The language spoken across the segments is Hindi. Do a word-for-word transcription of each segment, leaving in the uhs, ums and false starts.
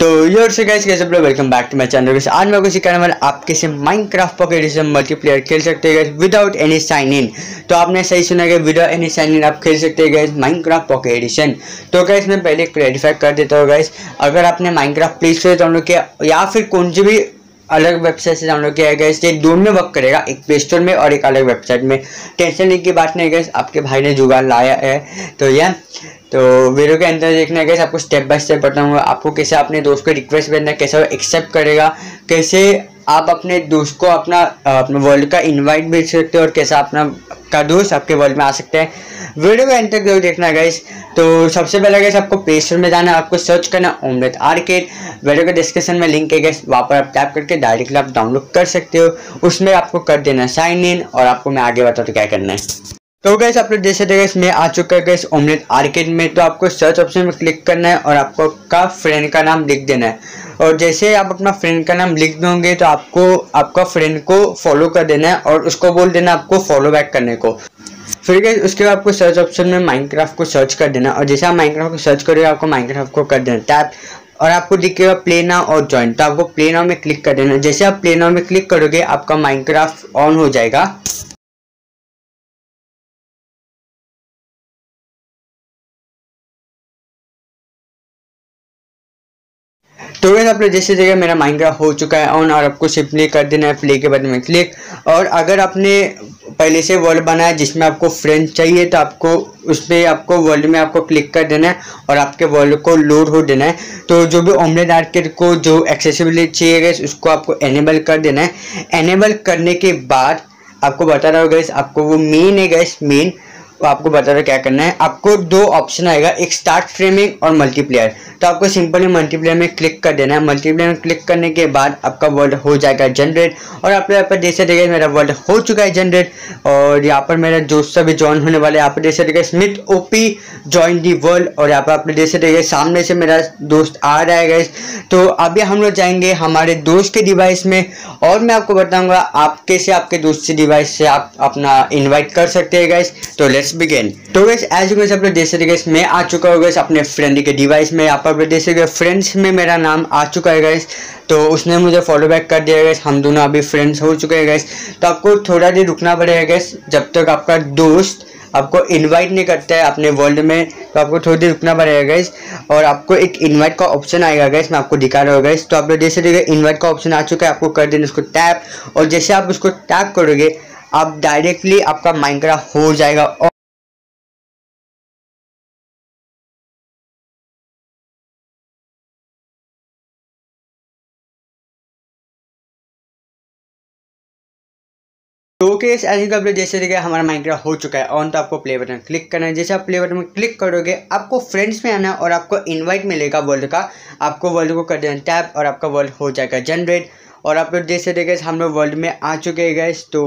तो यार से गाइस कैसे welcome back to my channel. Guys आज मैं आपको सिखाने वाला आप कैसे माइनक्राफ्ट पॉकेट एडिशन मल्टीप्लेयर खेल सकते हैं विदाउट एनी साइन इन। तो आपने सही सुना है, विदाउट एनी साइन इन आप खेल सकते हैं गाइस माइनक्राफ्ट पॉकेट एडिशन। तो गाइस मैं पहले क्लैरिफाई कर देता हूँ गाइस, अगर आपने माइनक्राफ्ट प्ले स्टोर डाउनलोड किया या फिर कौन सी भी अलग वेबसाइट से डाउनलोड किया है गाइस, ये दोनों वर्क करेगा, एक प्ले स्टोर में और एक अलग वेबसाइट में। टेंशन लेने की बात नहीं गाइस, आपके भाई ने जुगाड़ लाया है। तो यह तो वीडियो के अंदर देखना है गाइस, आपको स्टेप बाय स्टेप बताऊंगा आपको कैसे अपने दोस्त को रिक्वेस्ट करना है, कैसे वो एक्सेप्ट करेगा, कैसे आप अपने दोस्त को अपना अपने वर्ल्ड का इन्वाइट भेज सकते हो और कैसे अपना का दोस्त आपके वर्ल्ड में आ सकता है। वीडियो के अंत तक जरूर देखना गाइस। तो सबसे पहले गाइस आपको प्ले स्टोर में जाना, आपको सर्च करना ओमलेट आर्केड। वीडियो के डिस्क्रिप्शन में लिंक है गाइस, वहाँ पर आप टैप करके डायरेक्टली आप डाउनलोड कर सकते हो। उसमें आपको कर देना साइन इन और आपको मैं आगे बताता हूँ क्या करना है। तो गाइस आप लोग जैसे देखिए इसमें आ चुका है गाइस ओमलेट आर्केड में। तो आपको सर्च ऑप्शन में क्लिक करना है और आपको आपका फ्रेंड का नाम लिख देना है। और जैसे आप अपना फ्रेंड का नाम लिख दोगे तो आपको आपका फ्रेंड को फॉलो कर देना है और उसको बोल देना आपको फॉलो बैक करने को। फिर गाइस उसके बाद आपको सर्च ऑप्शन में माइनक्राफ्ट को सर्च कर देना और जैसे आप माइनक्राफ्ट को सर्च करोगे आपको माइनक्राफ्ट को कर देना टैप और आपको दिखेगा प्ले नाउ और ज्वाइन। तो आपको प्ले नाउ में क्लिक कर देना। जैसे आप प्ले नाउ में क्लिक करोगे आपका माइनक्राफ्ट ऑन हो जाएगा। तो वैसे आप लोग जैसे जगह मेरा माइनक्राफ्ट हो चुका है ऑन और आपको सिंपली कर देना है प्ले के बटन में क्लिक। और अगर आपने पहले से वर्ल्ड बनाया जिसमें आपको फ्रेंड चाहिए तो आपको उसमें आपको वर्ल्ड में आपको क्लिक कर देना है और आपके वर्ल्ड को लोड हो देना है। तो जो भी ओमलेट आर्केड को जो एक्सेसिबिलिटी चाहिए गाइस उसको आपको एनेबल कर देना है। एनेबल करने के बाद आपको बता रहा हूँ गाइस, आपको वो मेन है गाइस, मेन आपको बता रहा क्या करना है। आपको दो ऑप्शन आएगा, एक स्टार्ट फ्रेमिंग और मल्टीप्लेयर। तो आपको सिंपली मल्टीप्लेयर में क्लिक कर देना है। मल्टीप्लेयर में क्लिक करने के बाद आपका वर्ल्ड हो जाएगा जनरेट और आप यहाँ पर जैसे देखिए मेरा वर्ल्ड हो चुका है जनरेट। और यहाँ पर मेरा दोस्त सभी ज्वाइन होने वाले, यहाँ पर जैसे देखिए Smith OP join the world और यहाँ पर आप जैसे देखिए सामने से मेरा दोस्त आ रहा है गाइस। तो अभी हम लोग जाएंगे हमारे दोस्त के डिवाइस में और मैं आपको बताऊँगा आप कैसे आपके दोस्त के डिवाइस से आप अपना इन्वाइट कर सकते हैं गाइस। तो लेट्स बिगेन। तो गाइस एज यू आप लोग देख सकते हैं मैं आ चुका हूँ गाइस अपने फ्रेंड के डिवाइस में। यहाँ पर देख सकते फ्रेंड्स में मेरा नाम आ चुका है गाइस। तो उसने मुझे फॉलो बैक कर दिया गाइस, हम दोनों अभी फ्रेंड्स हो चुके हैं गाइस। तो आपको थोड़ा देर रुकना पड़ेगा गाइस, जब तक आपका दोस्त आपको इनवाइट नहीं करता है अपने वर्ल्ड में। तो आपको थोड़ी देर रुकना पड़ेगा गाइस और आपको एक इनवाइट का ऑप्शन आएगा गाइस, मैं आपको दिखा रहा हूँ गाइस। तो आप लोग देख सकते इनवाइट का ऑप्शन आ चुका है, आपको कर देना उसको टैप और जैसे आप उसको टैप करोगे आप डायरेक्टली आपका माइनक्राफ्ट हो जाएगा। तो गाइस ऐसे आप लोग जैसे देखिए हमारा माइनक्राफ्ट हो चुका है ऑन। तो आपको प्ले बटन क्लिक करना है। जैसे आप प्ले बटन में क्लिक करोगे आपको फ्रेंड्स में आना और आपको इनवाइट मिलेगा वर्ल्ड का, आपको वर्ल्ड को कर देना टैप और आपका वर्ल्ड हो जाएगा जनरेट। और आप लोग जैसे देखिए हम लोग वर्ल्ड में आ चुके हैं गाइस। तो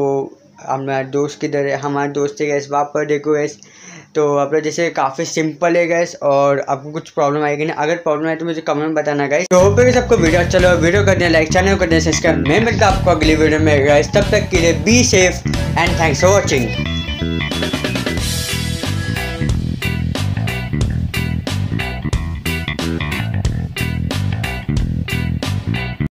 हमारा दोस्त किधर है, हमारे दोस्त है गाइस, वहाँ पर देखो गाइस। तो आप लोग जैसे काफ़ी सिंपल है गाइस और आपको कुछ प्रॉब्लम आएगी ना, अगर प्रॉब्लम आए तो मुझे कमेंट बताना गाइस। तो होप है गाइस आपको वीडियो अच्छा लगा, वीडियो कर देना लाइक, चैनल कर देना सब्सक्राइब। मैं मिलता हूं आपको अगली वीडियो में गाइस, तब तक के लिए be safe and thanks for watching.